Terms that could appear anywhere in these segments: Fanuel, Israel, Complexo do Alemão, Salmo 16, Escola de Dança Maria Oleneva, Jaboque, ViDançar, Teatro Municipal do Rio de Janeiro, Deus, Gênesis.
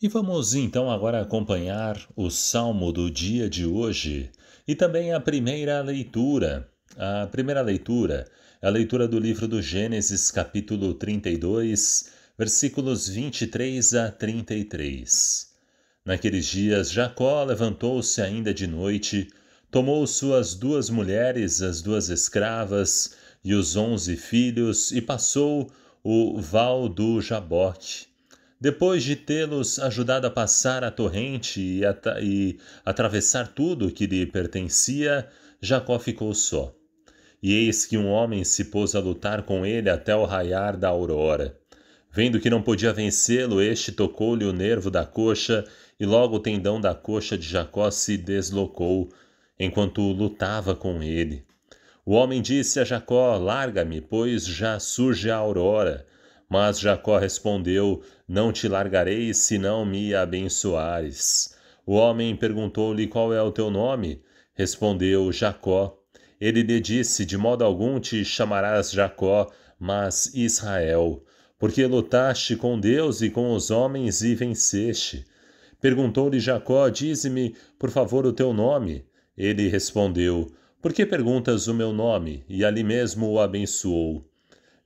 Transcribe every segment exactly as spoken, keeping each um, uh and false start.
E vamos então agora acompanhar o Salmo do dia de hoje e também a primeira leitura. A primeira leitura é a leitura do livro do Gênesis, capítulo trinta e dois, versículos vinte e três a trinta e três. Naqueles dias, Jacó levantou-se ainda de noite, tomou suas duas mulheres, as duas escravas e os onze filhos, e passou o val do Jaboque. Depois de tê-los ajudado a passar a torrente e, at e atravessar tudo que lhe pertencia, Jacó ficou só. E eis que um homem se pôs a lutar com ele até o raiar da aurora. Vendo que não podia vencê-lo, este tocou-lhe o nervo da coxa, e logo o tendão da coxa de Jacó se deslocou, enquanto lutava com ele. O homem disse a Jacó: "Larga-me, pois já surge a aurora." Mas Jacó respondeu: "Não te largarei, se não me abençoares." O homem perguntou-lhe: "Qual é o teu nome?" Respondeu: "Jacó." Ele lhe disse: "De modo algum te chamarás Jacó, mas Israel, porque lutaste com Deus e com os homens e venceste." Perguntou-lhe Jacó: "Dize-me, por favor, o teu nome." Ele respondeu: "Por que perguntas o meu nome?" E ali mesmo o abençoou.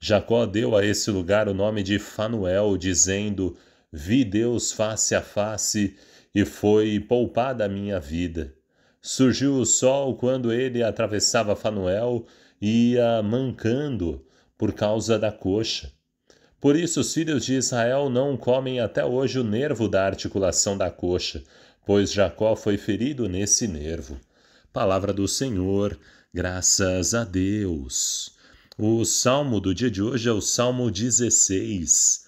Jacó deu a esse lugar o nome de Fanuel, dizendo: "Vi Deus face a face, e foi poupada a minha vida." Surgiu o sol quando ele atravessava Fanuel e ia mancando por causa da coxa. Por isso os filhos de Israel não comem até hoje o nervo da articulação da coxa, pois Jacó foi ferido nesse nervo. Palavra do Senhor, graças a Deus. O salmo do dia de hoje é o Salmo dezesseis.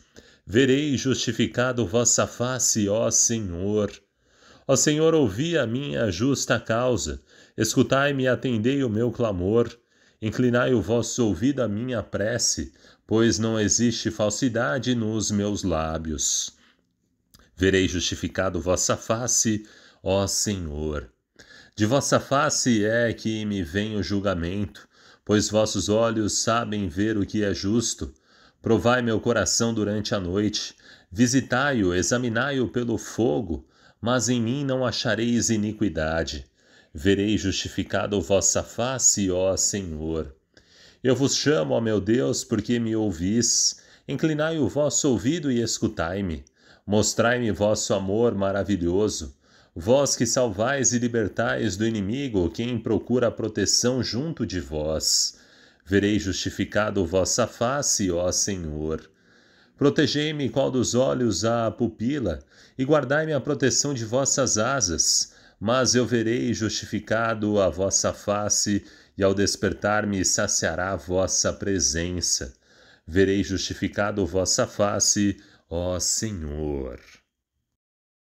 Verei justificado vossa face, ó Senhor. Ó Senhor, ouvi a minha justa causa. Escutai-me e atendei o meu clamor. Inclinai o vosso ouvido à minha prece, pois não existe falsidade nos meus lábios. Verei justificado vossa face, ó Senhor. De vossa face é que me vem o julgamento, pois vossos olhos sabem ver o que é justo. Provai meu coração durante a noite, visitai-o, examinai-o pelo fogo, mas em mim não achareis iniquidade. Verei justificado vossa face, ó Senhor. Eu vos chamo, ó meu Deus, porque me ouvis. Inclinai o vosso ouvido e escutai-me. Mostrai-me vosso amor maravilhoso. Vós que salvais e libertais do inimigo quem procura proteção junto de vós. Verei justificado vossa face, ó Senhor. Protegei-me qual dos olhos a pupila, e guardai-me a proteção de vossas asas. Mas eu verei justificado a vossa face, e ao despertar-me saciará a vossa presença. Verei justificado vossa face, ó Senhor.